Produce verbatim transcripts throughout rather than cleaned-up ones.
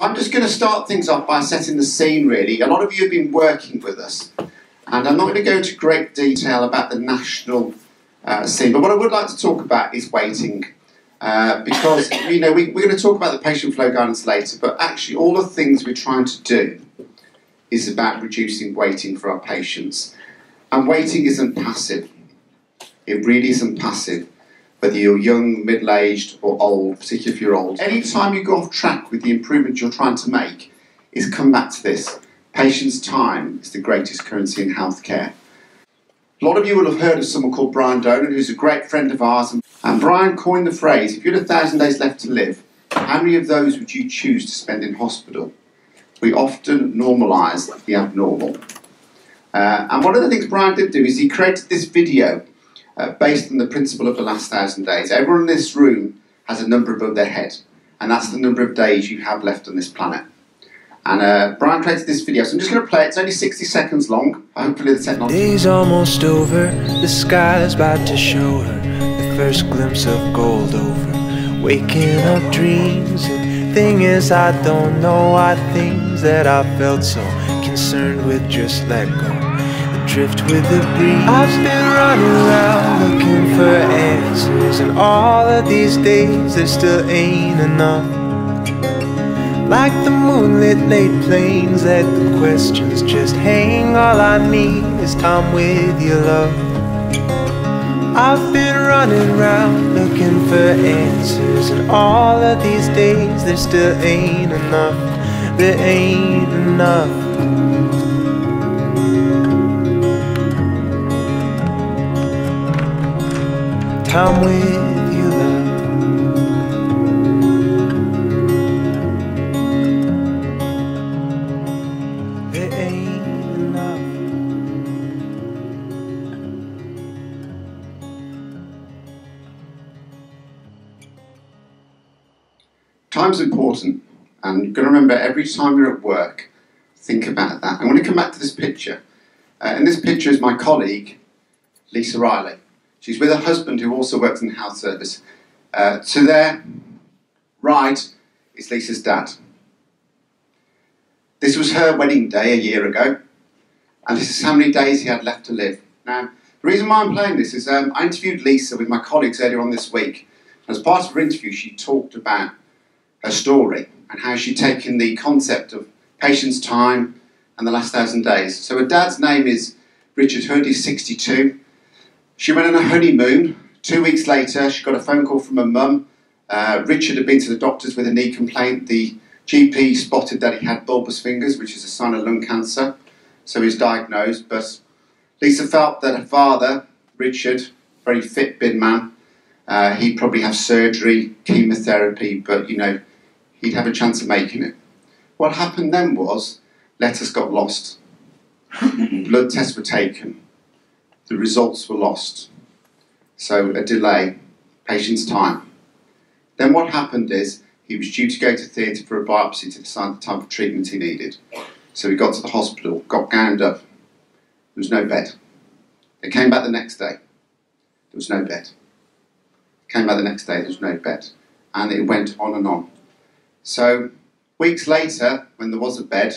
I'm just going to start things off by setting the scene, really. A lot of you have been working with us, and I'm not going to go into great detail about the national uh, scene, but what I would like to talk about is waiting, uh, because you know, we, we're going to talk about the patient flow guidance later, but actually all the things we're trying to do is about reducing waiting for our patients. And waiting isn't passive. It really isn't passive. Whether you're young, middle-aged or old, particularly if you're old. Any time you go off track with the improvements you're trying to make is come back to this. Patients' time is the greatest currency in healthcare. A lot of you will have heard of someone called Brian Dolan, who's a great friend of ours. And Brian coined the phrase, if you had a thousand days left to live, how many of those would you choose to spend in hospital? We often normalise the abnormal. Uh, and one of the things Brian did do is he created this video Uh, based on the principle of the last thousand days. Everyone in this room has a number above their head, and that's the number of days you have left on this planet. And uh, Brian created this video, so I'm just going to play it. It's only sixty seconds long. Hopefully the technology... Day's almost over, the sky's about to show her the first glimpse of gold over. Waking up dreams, the thing is I don't know why things that I felt so concerned with just let go. Drift with the breeze. I've been running around looking for answers, and all of these days there still ain't enough. Like the moonlit late plains, let the questions just hang. All I need is time with your love. I've been running around looking for answers, and all of these days there still ain't enough. There ain't enough. Time with you, love. There ain't enough. Time's important, and you've got to remember every time you're at work, think about that. I'm going to come back to this picture, uh, and this picture is my colleague, Lisa Riley. She's with her husband, who also works in the health service. Uh, to their right is Lisa's dad. This was her wedding day a year ago, and this is how many days he had left to live. Now, the reason why I'm playing this is um, I interviewed Lisa with my colleagues earlier on this week. As part of her interview, she talked about her story and how she'd taken the concept of patient's time and the last thousand days. So her dad's name is Richard Hood, he's sixty-two. She went on a honeymoon. Two weeks later, she got a phone call from her mum. Uh, Richard had been to the doctors with a knee complaint. The G P spotted that he had bulbous fingers, which is a sign of lung cancer. So he was diagnosed. But Lisa felt that her father, Richard, very fit, big man, uh, he'd probably have surgery, chemotherapy, but, you know, he'd have a chance of making it. What happened then was letters got lost. Blood tests were taken. The results were lost. So a delay, patient's time. Then what happened is he was due to go to theatre for a biopsy to decide the type of treatment he needed. So he got to the hospital, got gowned up. There was no bed. They came back the next day. There was no bed. Came back the next day, there was no bed. And it went on and on. So weeks later, when there was a bed,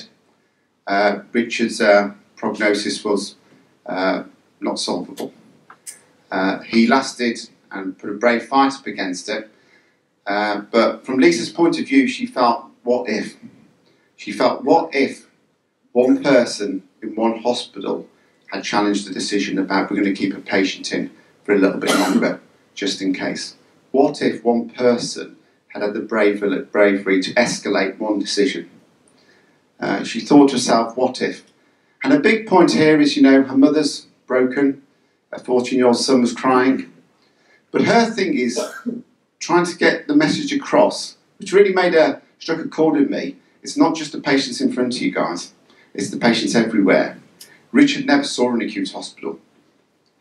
uh, Richard's uh, prognosis was uh, not solvable. Uh, he lasted and put a brave fight up against it, uh, but from Lisa's point of view, she felt, what if? She felt, what if one person in one hospital had challenged the decision about we're going to keep a patient in for a little bit longer, just in case? What if one person had had the bravery, bravery to escalate one decision? Uh, she thought to herself, what if? And a big point here is, you know, her mother's broken, a fourteen year old son was crying. But her thing is trying to get the message across, which really made a, struck a chord in me. It's not just the patients in front of you guys, it's the patients everywhere. Richard never saw an acute hospital.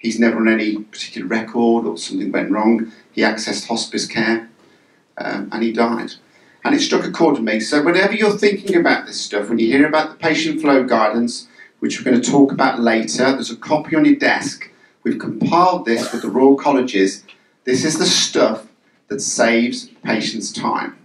He's never on any particular record or something went wrong. He accessed hospice care um, and he died. And it struck a chord in me. So whenever you're thinking about this stuff, when you hear about the patient flow guidance, which we're going to talk about later. There's a copy on your desk. We've compiled this with the Royal Colleges. This is the stuff that saves patients' time.